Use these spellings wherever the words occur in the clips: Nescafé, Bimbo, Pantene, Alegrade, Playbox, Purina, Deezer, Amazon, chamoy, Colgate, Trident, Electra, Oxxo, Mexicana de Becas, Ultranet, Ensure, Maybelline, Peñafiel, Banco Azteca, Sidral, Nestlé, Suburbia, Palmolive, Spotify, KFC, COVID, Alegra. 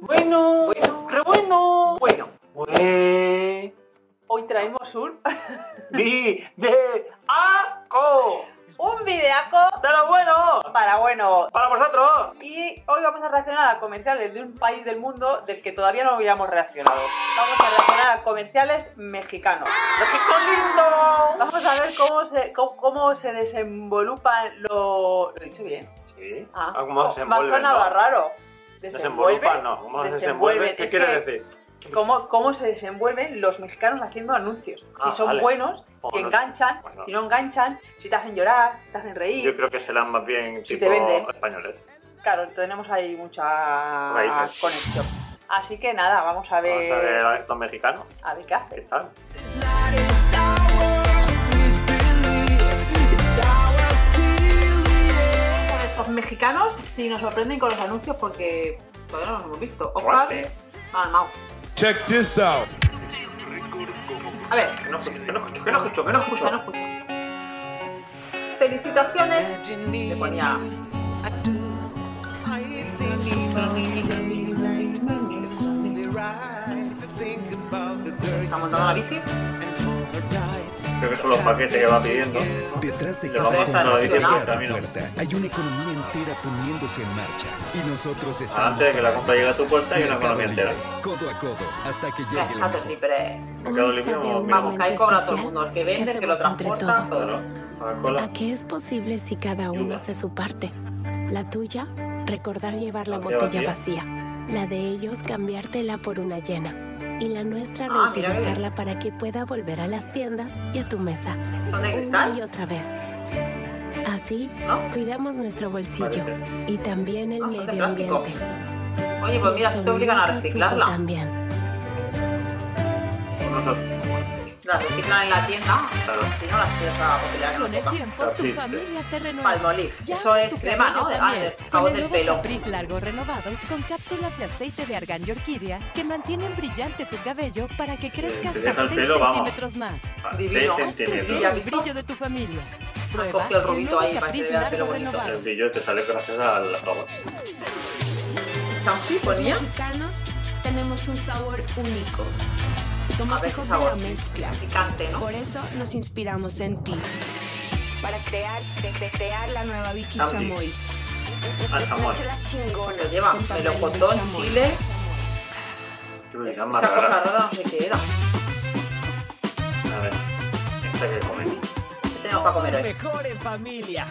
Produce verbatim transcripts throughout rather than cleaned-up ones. Bueno, bueno, re bueno, bueno. Ué. Hoy traemos un videaco. Un videaco de lo bueno. Para bueno. Para vosotros. Y hoy vamos a reaccionar a comerciales de un país del mundo del que todavía no habíamos reaccionado. Vamos a reaccionar a comerciales mexicanos. ¡México lindo! Vamos a ver cómo se, cómo, cómo se desenvolupan lo... Lo he dicho bien. Sí. Ah, ¿cómo oh, se envuelve? Me ha sonado, ¿no? Raro. Desenvuelven, no, ¿cómo se desenvuelven? ¿Qué quiere decir? Cómo, ¿Cómo se desenvuelven los mexicanos haciendo anuncios? Ah, si son vale. buenos, oh, si enganchan, bueno. si no enganchan, si te hacen llorar, si te hacen reír. Yo creo que serán más bien si tipo españoles. Claro, tenemos ahí mucha raíces. Conexión. Así que nada, vamos a ver... Vamos a ver a estos mexicanos. A ver qué hacen. ¿Qué tal? Los mexicanos si nos sorprenden con los anuncios porque todavía no los hemos visto. Oscar, mal, mal. Check this out. A ver. Que no escucho, que no escucho, que no escucho. Que no escucho, no escucho. Felicitaciones. Le ponía... Estamos montando la bici. Creo que son los paquetes que va pidiendo. Detrás de cada puerta hay una economía entera poniéndose en marcha. Y nosotros estamos... Antes de que la compra llegue a tu puerta hay una economía entera. Codo a codo, hasta que llegue el momento. Ahí cobra todo el mundo, el que vende, el que lo transporta, todo. ¿A qué es posible si cada uno hace su parte? La tuya, recordar llevar la botella vacía. La de ellos, cambiártela por una llena. Y la nuestra, ah, reutilizarla para que pueda volver a las tiendas y a tu mesa. ¿Son de cristal? Una y otra vez. Así, ¿no? Cuidamos nuestro bolsillo. Parece. Y también el ah, medio ambiente. Oye, pues mira, si te obligan a reciclarla. También. La reciclan en la tienda, claro. Si no las tienes a botellar. Con el tiempo tu sí, familia sí. se renueva. Palmolive, eso es crema, ¿no? De cabo del pelo. Capriz largo renovado con cápsulas de aceite de argán y orquídea que mantienen brillante tu cabello para que crezca sí, hasta seis centímetros más. Divino. Has crecido el brillo de tu familia. Prueba el rubito ahí para que te vea el pelo bonito. El brillo te sale gracias al agua. ¿Champú ponía? Los mexicanos tenemos un sabor único. Somos hijos de la mezcla, picante, ¿no? Por eso nos inspiramos en ti. Para crear, cre crear la nueva Vicky Chamoy. Ah, chamoy. Bueno, lleva melocotón, chile. Es, esa cosa rara no sé qué era. A ver, esta que comer. ¿Qué tenemos para comer hoy? Mejor en familia.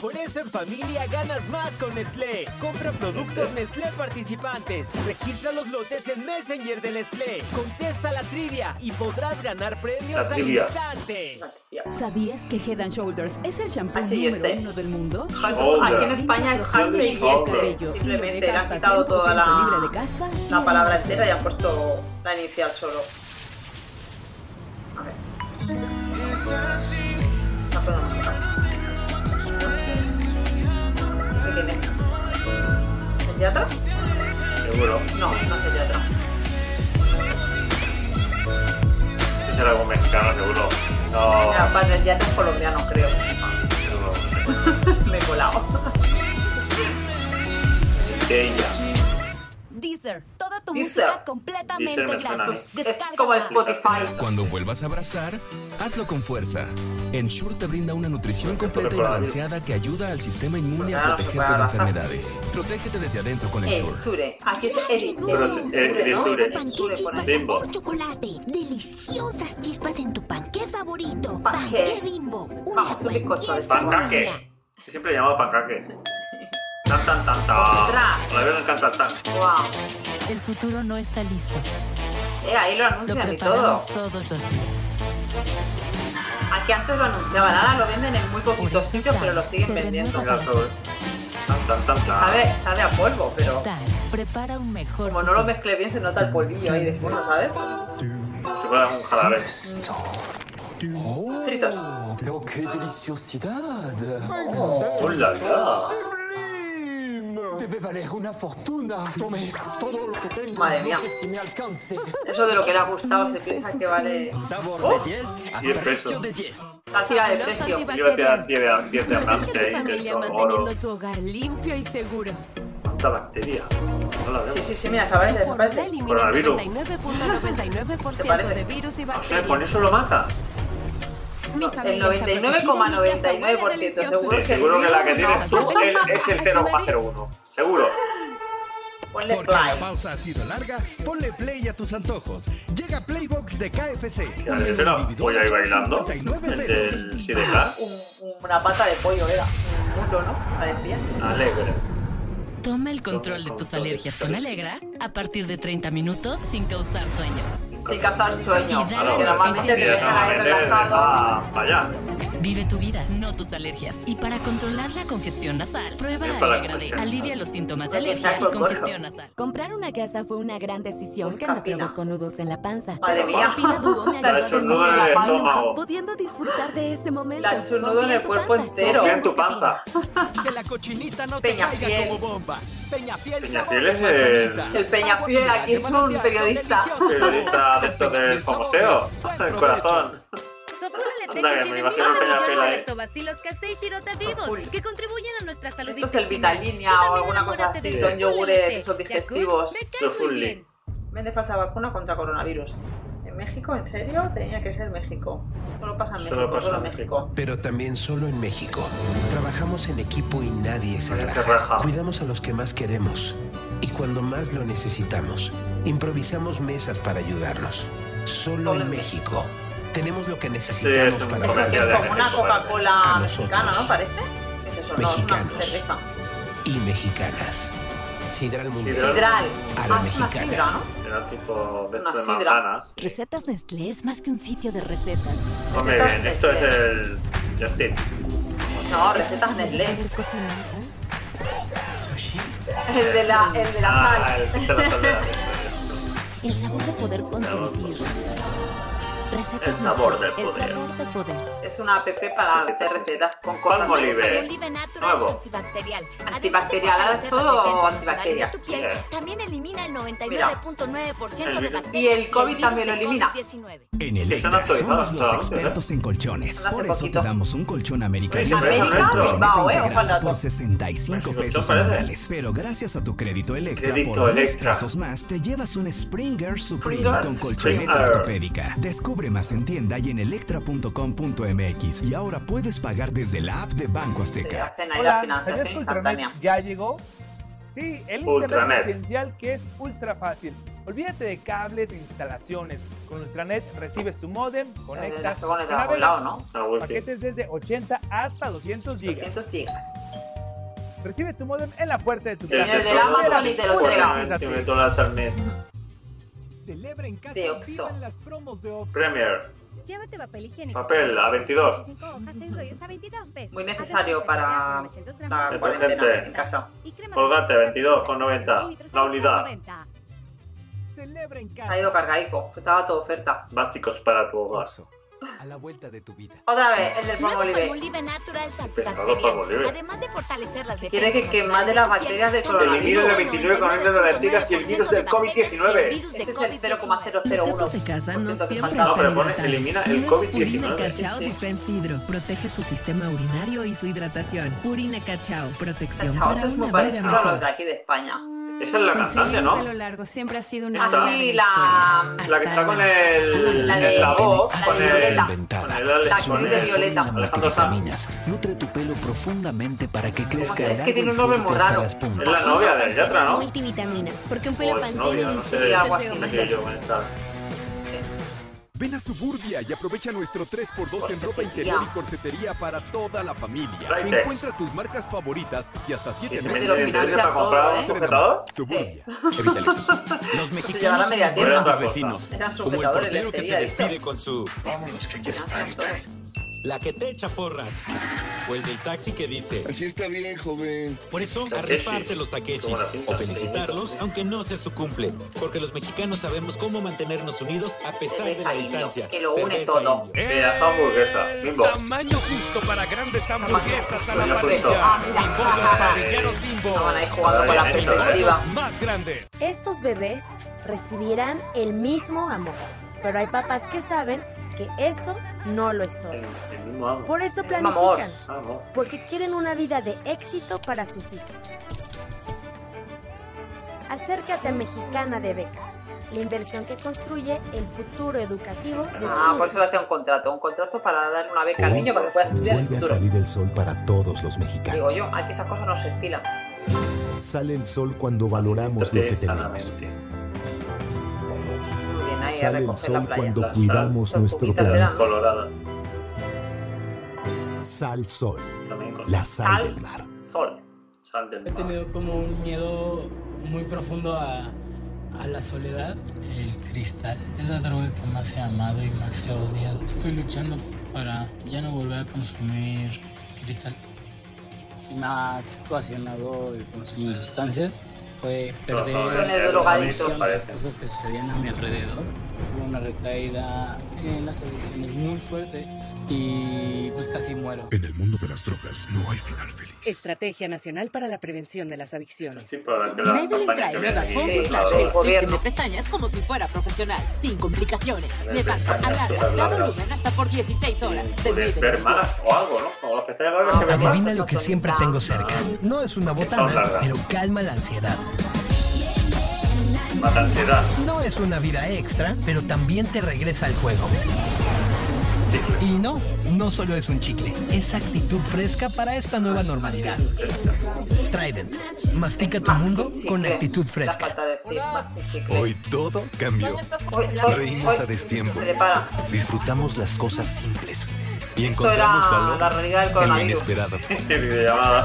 Por eso en familia ganas más con Nestlé. Compra productos Nestlé participantes. Registra los lotes en Messenger de Nestlé. Contesta la trivia y podrás ganar premios al instante. ¿Sabías que Head and Shoulders es el shampoo número uno del mundo? Aquí en España es H and S. Simplemente le han quitado toda la, la palabra entera y han puesto la inicial solo. A ver. La podemos ¿Pediatra? Seguro. No, no es pediatra. Es algo mexicano, seguro. No. Mira, para el pediatra es colombiano, creo. Seguro. Me he colado. De ella. Deezer, toda tu Deezer. música completamente gratis. Es como el Spotify. Cuando vuelvas a abrazar, hazlo con fuerza. Ensure te brinda una nutrición completa y balanceada que ayuda al sistema inmune a protegerte de enfermedades. Protégete desde adentro con Ensure. Aquí es Ensure, ¿no? Bimbo. Chocolate. Deliciosas chispas en tu panqué favorito. Panqué Bimbo. Panqué. Siempre he llamado panqué. Tan tan tan tan. La verdad me encanta tan. Wow. El futuro no está listo. Eh, ahí lo anuncian y todo. Todos los días. Aquí antes lo anunciaban, ahora lo venden en muy poquitos sitios, pero lo siguen vendiendo. Sabe, sabe a polvo, pero como no lo mezclé bien se nota el polvillo ahí después, ¿no sabes? Se puede dar un jalabe. Fritos. ¡Oh, qué deliciosidad! ¡Hola, ya! Debe valer una fortuna. Tome todo lo que tengo. Madre mía. Eso de lo que le ha gustado se piensa que vale. Sabor oh. de diez a precio de diez. Tira de precio. Yo te daré diez de amante. Manteniendo tu hogar limpio y seguro. puta bacteria. No la vemos. Sí, sí, sí, mira, ¿sabes? Desaparece. Coronavirus. noventa y nueve coma noventa y nueve por ciento de virus y bacterias. O sea, ¿con eso lo matas? No, el noventa y nueve coma noventa y nueve por ciento seguro, sí, seguro que la que tienes tú es el cero coma cero uno. Seguro. Ponle Porque play. La pausa ha sido larga, ponle play a tus antojos. Llega Playbox de K F C. ¿Qué haces? Voy a ir bailando. El Sidral. Una pata de pollo era. Un muslo, ¿no? Parecía. Alegra. Toma el control de tus alergias con Alegra a partir de treinta minutos sin causar sueño. Sin causar sueño. Normalmente te dejan ahí relajado. Vaya. Vive tu vida, no tus alergias. Y para controlar la congestión nasal, prueba Alegrade. Alivia los síntomas de alergia y congestión nasal. Comprar una casa fue una gran decisión que me provocó nudos en la panza. Madre mía. Me ayudó a deshacer las minutos, pudiendo disfrutar de ese momento. La chunudo en el cuerpo entero. En tu panza. Que la cochinita no te caiga como bomba. Peñafiel es el... El Peñafiel aquí es un periodista. Periodista dentro del famoseo. El corazón. Anda, que me imagino el Peñafiel ahí. Que contribuyen a nuestra salud. Esto es el Vitalinia o alguna cosa así. Son yogures, esos digestivos. Los Fully. Vende falsa vacuna contra coronavirus. ¿En México? ¿En serio? Tenía que ser México. Solo pasa en México. Solo pasa en México. Pero también solo en México. Trabajamos en equipo y nadie se raja. Cuidamos a los que más queremos. Y cuando más lo necesitamos, improvisamos mesas para ayudarnos. Solo en México. Tenemos lo que necesitamos, sí, es para comer. Es como una Coca-Cola mexicana, ¿no? Parece. Es eso, mexicanos no, es una y mexicanas. Sidral Mundo. Sidral. A la ah, mexicana. Una sidra, ¿no? Era tipo de manzanas. Recetas Nestlé es más que un sitio de recetas. Hombre, recetas bien, esto Nestlé. Es el Justin. No, recetas Nestlé. Sushi. El de la, el de la ah, sal. El de la sal. El sabor de poder consentir. El sabor del poder. poder. Es una app para darte recetas con cosas. Palmo Libre. Nuevo. Antibacterial. Antibacterial. Ahora es todo antibacterial. Sí. También elimina el noventa y nueve coma nueve por ciento de bacterias. Y el COVID también lo elimina. En Alegra somos los expertos en colchones. Por eso te damos un colchón americano. Americano. Por sesenta y cinco pesos anuales. Pero gracias a tu crédito Electra, por diez pesos más, te llevas un Springer Supreme con colchoneta ortopédica. Descubre más en tienda y en electra punto com punto m x y ahora puedes pagar desde la app de Banco Azteca. Hola, ¿sabías que Ultranet ya llegó? Sí, el Ultranet esencial que es ultra fácil. Olvídate de cables e instalaciones. Con Ultranet recibes tu módem, conectas con ¿no? paquetes desde ochenta hasta doscientos gigas. Recibe tu módem en la puerta de tu casa. Desde Amazon y te lo entregan. Celebra en casa de Oxxo. Las promos de Oxxo. Premier. Llévate papel higiénico. Papel a veintidós. veintidós pesos. Muy necesario para la cuarentena en casa. Colgate veintidós con noventa. La unidad. Celebra en casa. Ha ido cargaico. Estaba toda oferta. Básicos para tu hogar. A la vuelta de tu vida. Otra vez, el del Palmo Libre. Además de fortalecer las defensas. Quiere que quemas de las bacterias de coronavirus. El virus de veintinueve coma nueve de bacterias y el virus del COVID diecinueve. Este es el cero coma cero cero uno. Los gatos de casa no siempre están hidratados. Elimina el COVID diecinueve. Purina Cachao Defense Hidro. Protege su sistema urinario y su hidratación. Purina Cachao. Protección para una vida mejor. Los de aquí de España. Esa es la cantante, ¿no? Pelo largo siempre ha sido una así la, la que está con el la, de, la voz, con el la actriz de Violeta. Alejandro Sanz. Nutre tu pelo profundamente para que crezca. Es que tiene un nombre muy raro. Es la novia de Yatra, ¿no? Multivitaminas, porque un pelo pantene no sé agua así me quiero yo comentar. Ven a Suburbia y aprovecha nuestro tres por dos en ropa interior y corsetería para toda la familia. Encuentra tus marcas favoritas y hasta siete meses sin intereses para comprar un sujetador. Suburbia. Evita el exceso. Los mexicanos son los vecinos, como el portero que se despide con su... Vámonos, que quieres pagar. La que te echa porras. O el del taxi que dice... Así está bien, joven. Por eso, a rifarte los takeshis. O felicitarlos, aunque no sea su cumple. Porque los mexicanos sabemos cómo mantenernos unidos a pesar de la distancia. Que lo une todo. El tamaño justo para grandes hamburguesas a la parrilla. Bimbo, los parrilleros Bimbo. Jugando con la perspectiva. Más grandes. Estos bebés recibirán el mismo amor. Pero hay papás que saben... que eso no lo es todo. Por eso planifican, porque quieren una vida de éxito para sus hijos. Acércate a Mexicana de Becas, la inversión que construye el futuro educativo de todos. Ah, por eso hace un contrato, un contrato para dar una beca o al niño para que pueda estudiar. Vuelve el a salir el sol para todos los mexicanos. Digo yo, aquí esas cosas no se estilan. Sale el sol cuando valoramos lo que tenemos. Sale el sol cuando cuidamos nuestro planeta. Sal Sol, la sal del mar. Sol. Sal del mar. He tenido como un miedo muy profundo a, a la soledad. El cristal es la droga que más he amado y más he odiado. Estoy luchando para ya no volver a consumir cristal. Me ha ocasionado el consumo de sustancias. Fue perder no, no, adicción, las cosas que sucedían a mi alrededor. Tuve una recaída en las adicciones muy fuerte y pues casi muero. En el mundo de las drogas no hay final feliz. Estrategia Nacional para la Prevención de las Adicciones. Sí, la Maybelline trae nueva Fonsi Slash de tinte de pestañas como si fuera profesional, sin complicaciones. Levanta, alarga, da volumen hasta por dieciséis horas. Puedes ver más o algo, ¿no? Como las pestañas largas que me pasan. Adivina lo que siempre tengo cerca. No es una botana, pero calma la ansiedad. No es una vida extra, pero también te regresa al juego. Chicle. Y no, no solo es un chicle, es actitud fresca para esta nueva normalidad. Trident, mastica tu mundo con actitud fresca. Hoy todo cambió. Reímos a destiempo. Disfrutamos las cosas simples. Y encontramos valor en lo inesperado.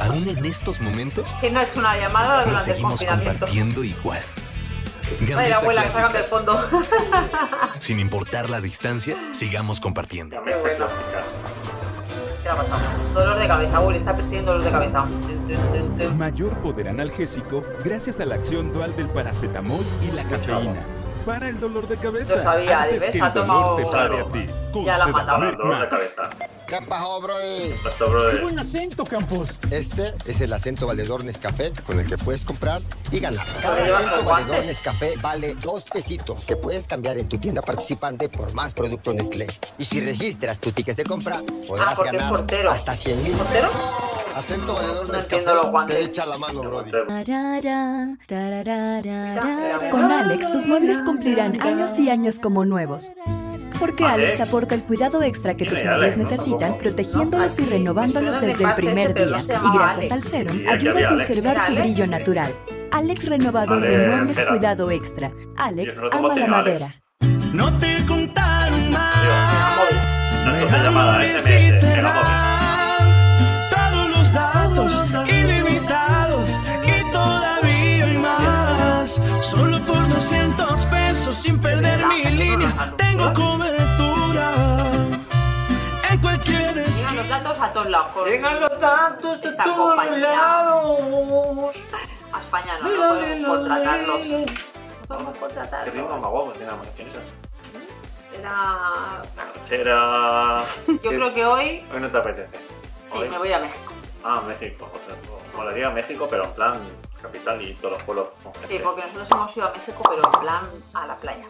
Aún en estos momentos, nos seguimos compartiendo igual. Ay, abuela, sácame el fondo. Sin importar la distancia, sigamos compartiendo. Qué bueno. ¿Qué ha pasado? Dolor de cabeza, abuela, está persiguiendo dolor de cabeza. Mayor poder analgésico gracias a la acción dual del paracetamol y la cafeína. Para el dolor de cabeza. Lo sabía, antes que el dolor te pare a ti. Ya la mataba el dolor de cabeza. ¿Qué pasó, brother? ¡Qué buen acento, Campos! Este es el acento valedor Nescafé con el que puedes comprar y ganar. Cada acento valedor Nescafé vale dos pesitos que puedes cambiar en tu tienda participante por más productos Nestlé. Y si registras tu ticket de compra, podrás ah, ganar hasta cien mil pesos. Acento valedor Nescafé, te echa la mano, brody. Con Alex, tus muebles cumplirán años y años como nuevos. Porque Alex aporta el cuidado extra que tus muebles necesitan, protegiéndolos y renovándolos desde el primer día. Y gracias al serum, ayuda a conservar su brillo natural. Alex renovador de muebles cuidado extra. Alex ama la madera. No te contaron mal. Todos los datos ilimitados y todavía hay más. Solo por doscientos pesos sin perder mi línea. Tengo cobertura en cualquier esquina. Llegan los datos a todos lados. Llegan los datos a todos lados. A España no, no podemos contratarlos. No podemos contratarlos. Era una guagua, era más que eso. Era... Yo creo que hoy... Hoy no te apetece. Sí, me voy a México. Ah, México. O sea, molaría México, pero en plan capital y todos los pueblos. Sí, porque nosotros hemos ido a México, pero en plan a la playa.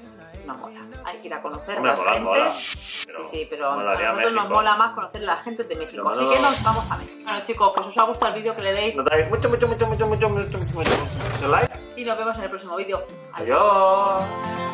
No mola, hay que ir a conocer a la mola, gente. Mola, pero sí, sí, pero a nosotros México. Nos mola más conocer a la gente de México, así que nos vamos a México. Bueno chicos, pues os ha gustado el vídeo, que le deis mucho, mucho, mucho, mucho, mucho, mucho, mucho, mucho like. Y nos vemos en el próximo vídeo. Adiós.